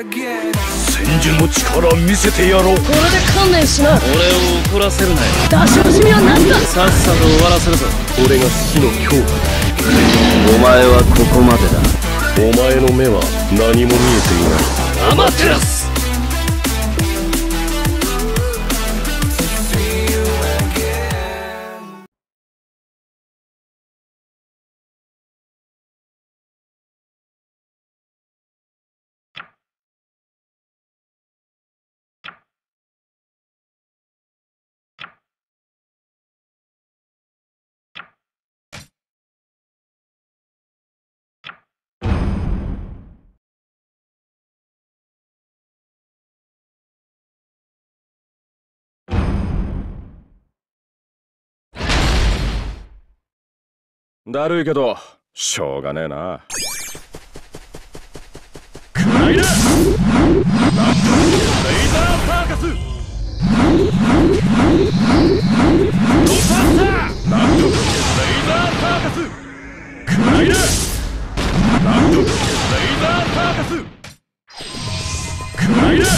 千住の力見せてやろう。これで観念しな。俺を怒らせるなよ。出し惜しみは何だ。さっさと終わらせるぞ。俺が火の強化だ。お前はここまでだ。お前の目は何も見えていない。アマテラス。だるいけどしょうがねえな。ライダーパーカスドサンターなんとレイザーパーカスライダーなんとレイザーパーカスライダー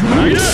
ライダー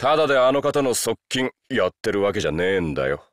ただであの方の側近やってるわけじゃねえんだよ。